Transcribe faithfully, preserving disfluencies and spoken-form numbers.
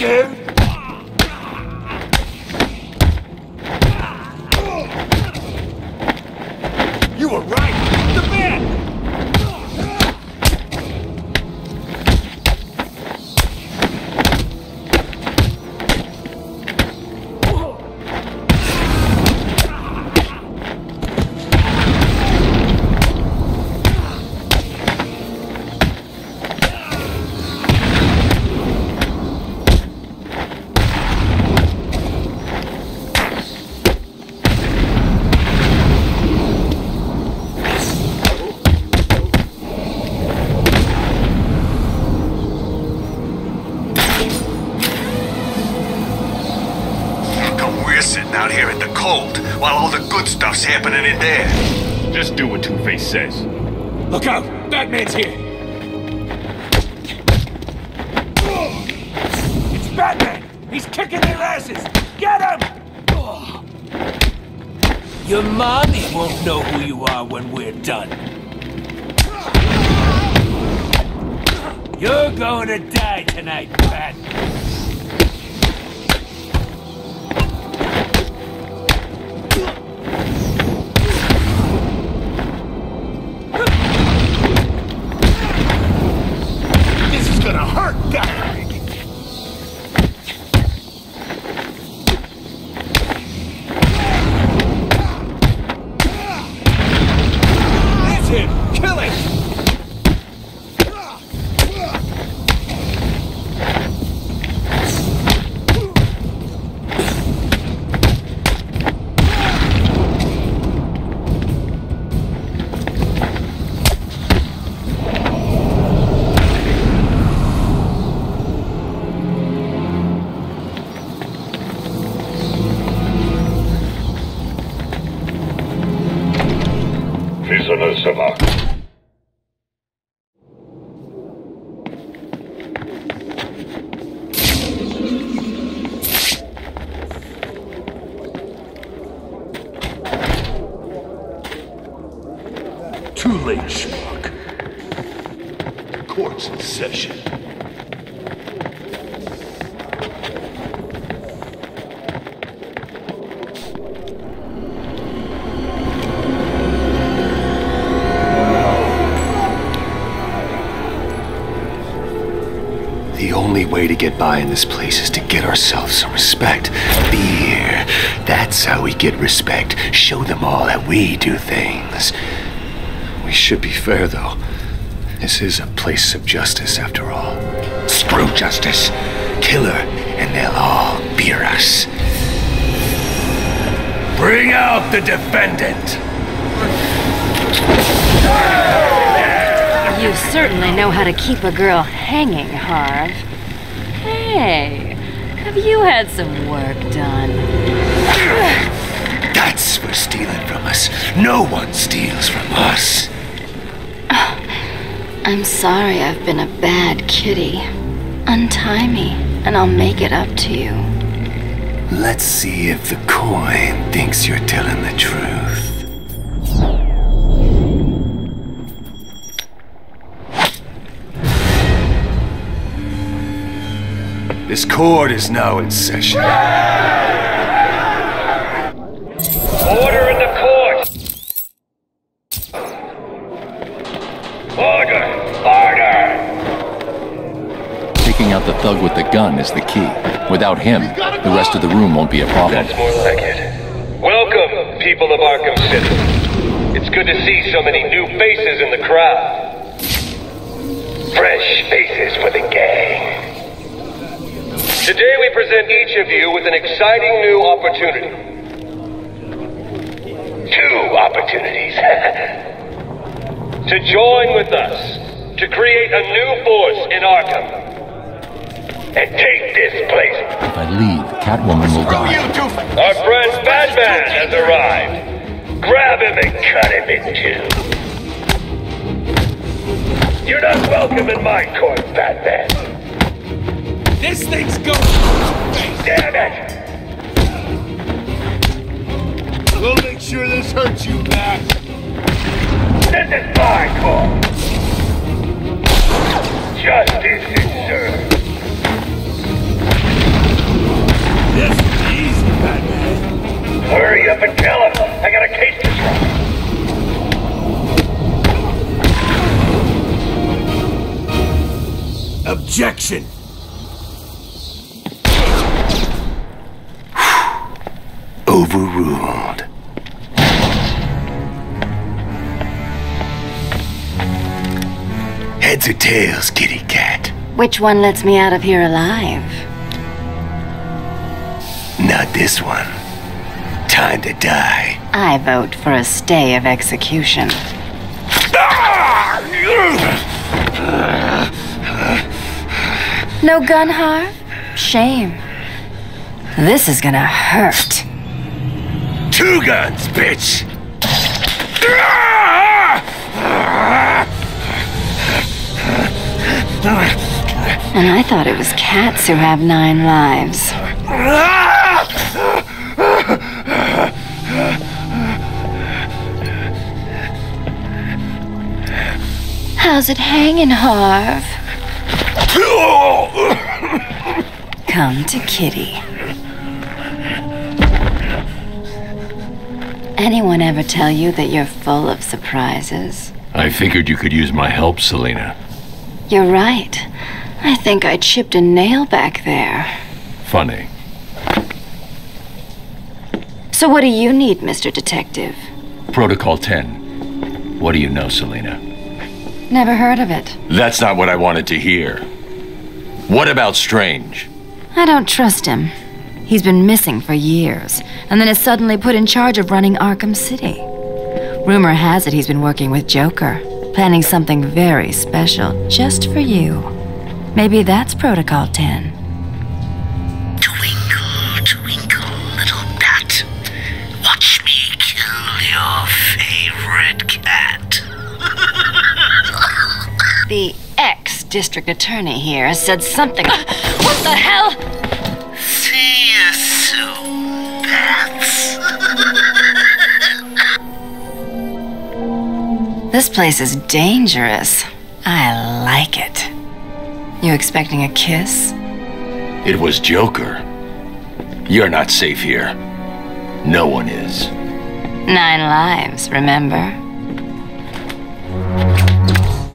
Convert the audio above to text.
again? You were right! The man! Happening in there. Just do what Two-Face says. Look out! Batman's here! It's Batman! He's kicking their asses! Get him! Your mommy won't know who you are when we're done. You're going to die tonight, Batman. Too late, schmuck. Court's in session. The only way to get by in this place is to get ourselves some respect. Be here. That's how we get respect. Show them all that we do things. We should be fair, though. This is a place of justice, after all. Screw justice. Kill her, and they'll all fear us. Bring out the defendant! You certainly know how to keep a girl hanging, Harv. Hey, have you had some work done? That's for stealing from us. No one steals from us. I'm sorry I've been a bad kitty. Untie me, and I'll make it up to you. Let's see if the coin thinks you're telling the truth. This court is now in session. Order in the court! Order! Order! Taking out the thug with the gun is the key. Without him, the rest of the room won't be a problem. That's more like it. Welcome, people of Arkham City. It's good to see so many new faces in the crowd. Fresh faces for the gang. Today we present each of you with an exciting new opportunity. Two opportunities. To join with us, to create a new force in Arkham, and take this place. If I leave, Catwoman will die. Our friend Batman has arrived. Grab him and cut him in two. You're not welcome in my court, Batman. This thing's going to face. Damn it! We'll make sure this hurts you, Matt. This is my call. Justice is served. Objection! Overruled. Heads or tails, kitty cat? Which one lets me out of here alive? Not this one. Time to die. I vote for a stay of execution. No gun, Harv? Shame. This is gonna hurt. Two guns, bitch! And I thought it was cats who have nine lives. How's it hanging, Harv? Come to Kitty. Anyone ever tell you that you're full of surprises? I figured you could use my help, Selina. You're right. I think I chipped a nail back there. Funny. So what do you need, Mister Detective? Protocol ten. What do you know, Selina? Never heard of it. That's not what I wanted to hear. What about Strange? I don't trust him. He's been missing for years, and then is suddenly put in charge of running Arkham City. Rumor has it he's been working with Joker, planning something very special just for you. Maybe that's Protocol ten. Twinkle, twinkle, little bat. Watch me kill your favorite cat. The ex-district attorney here said something. What the hell? See you soon, bats. This place is dangerous. I like it. You expecting a kiss? It was Joker. You're not safe here. No one is. Nine lives, remember?